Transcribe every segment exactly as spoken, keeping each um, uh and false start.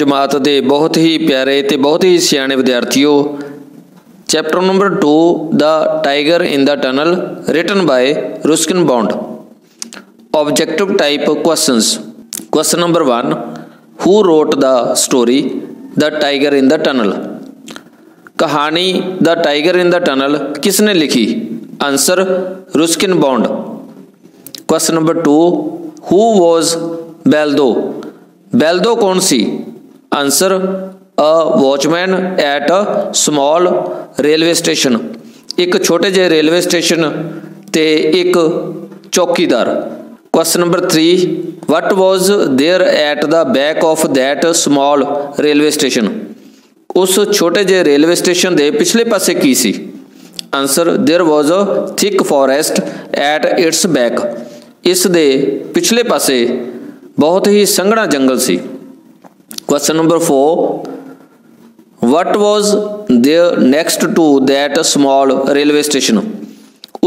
जमात के बहुत ही प्यारे ते बहुत ही सियाने विद्यार्थियों, chapter number two the tiger in the tunnel written by Ruskin Bond. Objective type questions. Question number one, who wrote the story the tiger in the tunnel? कहानी the tiger in the tunnel किसने लिखी? Answer Ruskin Bond. Question number two, who was Baldeo? Baldeo कौन सी? Answer a watchman at a small railway station, एक छोटे जे railway station ते एक चौकीदार। Question number three, what was there at the back of that small railway station? उस छोटे जे रेलवे स्टेशन के पिछले पासे की सी? Answer there was a thick forest at its back, इस दे पिछले पासे बहुत ही संघना जंगल सी। Question number four, what was there next to that small railway station?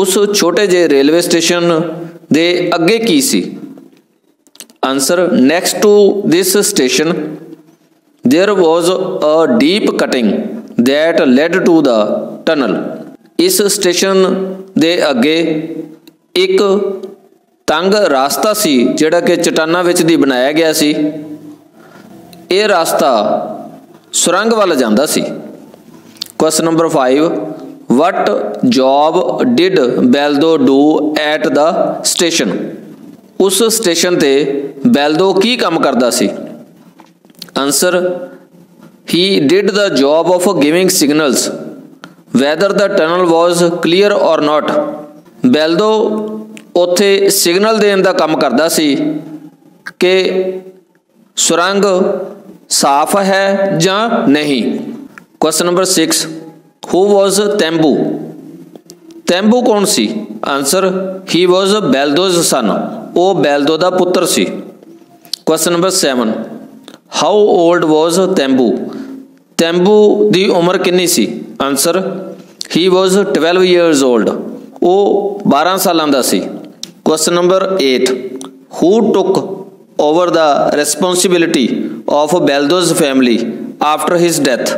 उस छोटे जे रेलवे स्टेशन दे अगे की सी? Answer next to this station there was a deep cutting that led to the tunnel. इस स्टेशन दे अगे एक तंग रास्ता सी जेड़ा के चट्टाना विच दी बनाया गया सी, ये रास्ता सुरंग वाल जाता सी। Question number five, what job did Baldeo do at the station? उस स्टेशन ते बेल्दो की काम करता सी? Answer he did the job of giving signals whether the tunnel was clear और नॉट। बेल्दो उत्थे सिग्नल देने का काम करता सी कि सुरंग साफ है या नहीं। Question number six, who was Tembu? Tembu कौन सी? आंसर ही वॉज बेल्दोज सन, वो बेल्दो का पुत्र सी। Question number seven, how old was Tembu? Tembu की उम्र कितनी सी? Answer he was twelve years old, वो बारह साल का सी। Question number eight, who took over the responsibility of Beldo's family after his death?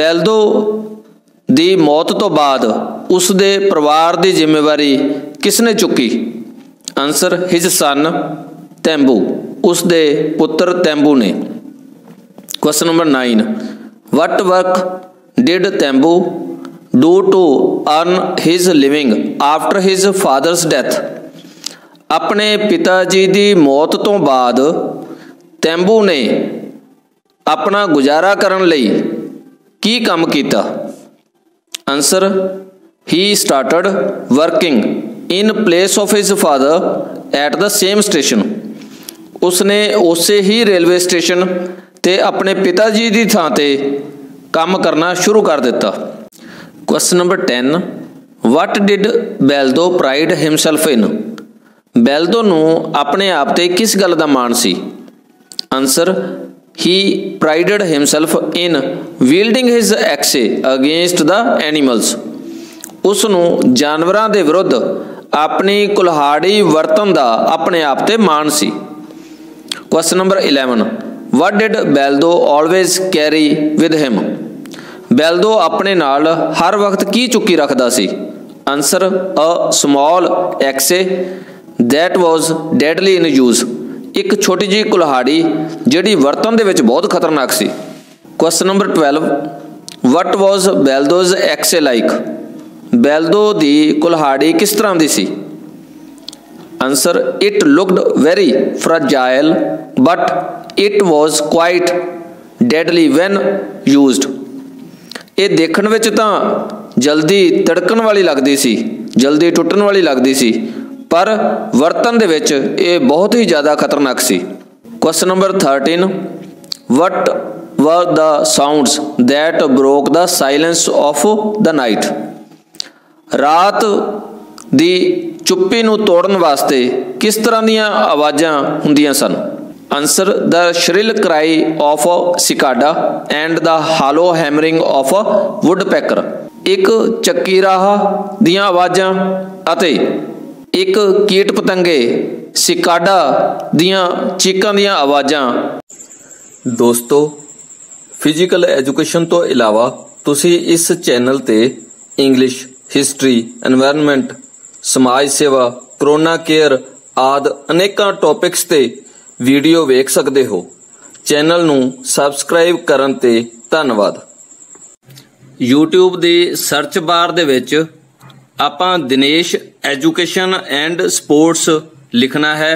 Baldeo दी मौत तो बाद उस दे परिवार दी जिम्मेवारी किसने चुकी? आंसर हिज सन तेंबू, उस दे पुत्र तेंबू ने। Question number nine, what work did Tembu do to earn his living after his father's death? अपने पिता जी की मौत तो बाद तेंबू ने अपना गुजारा करन लई की काम कीता? Answer he started working in place of his father at the same station. उसने उस ही रेलवे स्टेशन ते अपने पिता जी की थां ते काम करना शुरू कर दिता। Question number ten, what did Baldeo pride himself in? Baldeo नू अपने आप ते किस गल दा मान सी? Answer he prided himself in wielding his axe against the animals. उस नू जानवरां दे विरुद्ध अपनी कुल्हाड़ी वरतन दा अपने आप ते मान सी। Question number eleven, what did Baldeo always carry with him? Baldeo अपने नाल हर वक्त की चुकी रखदा सी? Answer a small axe that was deadly in use, एक छोटी जी कुल्हाड़ी जिहड़ी वरतन दे विच बहुत खतरनाक सी। Question number twelve, what was Baldeo's axe like? Baldeo दी कुल्हाड़ी किस तरह दी सी? Answer it looked very fragile but it was quite deadly when used. ये देखण विच तां जल्दी तड़कण वाली लगदी सी, जल्दी टुटण वाली लगदी सी, पर वर्तन दे विच ये बहुत ही ज़्यादा खतरनाक सी। Question number thirteen, what were the sounds that broke the silence of the night? रात दी चुप्पी नू तोड़न वास्ते किस तरह दियां आवाज़ां हुंदियां सन? Answer the shrill cry of cicada and the hollow hammering of woodpecker. एक चक्कीराह दियां आवाज़ां अते एक कीट पतंगे सिकाडा दीयां चीकां दीयां आवाज़ां दोस्तों फिजिकल एजुकेशन तो इलावा तुसी इस चैनल ते इंग्लिश, हिस्टरी, एनवायरनमेंट, समाज सेवा, कोरोना केयर आदि अनेकां टॉपिक्स ते वीडियो वेख सकते हो। चैनल नू सबसक्राइब करन ते धन्नवाद। यूट्यूब दे सर्च बार दे विच आपां दिनेश एजुकेशन एंड स्पोर्ट्स लिखना है।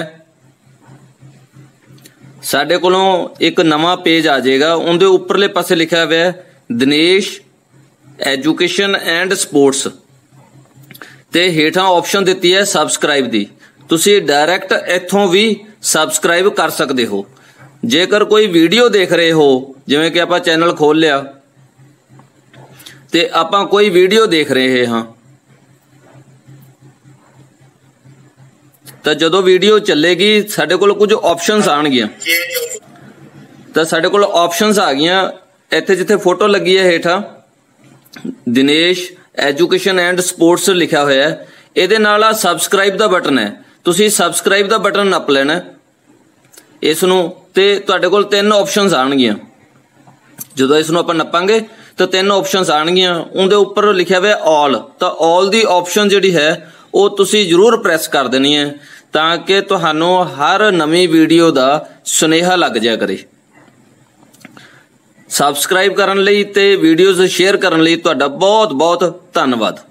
साडे कोलों एक नवा पेज आ जाएगा, उनके उपरले पासे लिखा हुआ है दिनेश एजुकेशन एंड स्पोर्ट्स ते हेठां ऑप्शन दिती है सबसक्राइब दी। तुसी डायरैक्ट इथों भी सबसक्राइब कर सकते हो। जेकर कोई वीडियो देख रहे हो, जिवें कि आपां चैनल खोल लिया ते आपां कोई वीडियो देख रहे हाँ, तो जदों वीडियो चलेगी साडे कोल कुछ ऑप्शनस आउणगीआं, तो साडे कोल ऑप्शनस आ गईआं। इत्थे जिथे फोटो लगी है हेठां दिनेश एजुकेशन एंड स्पोर्ट्स लिखा होया है, इहदे नाल आ सबसक्राइब का बटन है। तुसीं सबसक्राइब का बटन नप लेना इस नूं ते तुहाडे कोल तीन ऑप्शनस आउणगीआं। जदों इस नूं आपां नपांगे तो तीन ऑप्शनस आउणगीआं, उहदे उपर लिखिआ होया ऑल, तो ऑल दी ऑप्शन जिहड़ी है वो तुसी जरूर प्रेस कर देनी है ताकि तुहानू हर नवी वीडियो का सुनेहा लग जाया करे। सबसक्राइब करन लई ते वीडियोज़ शेयर करन लई तुहाडा बहुत बहुत धन्नवाद।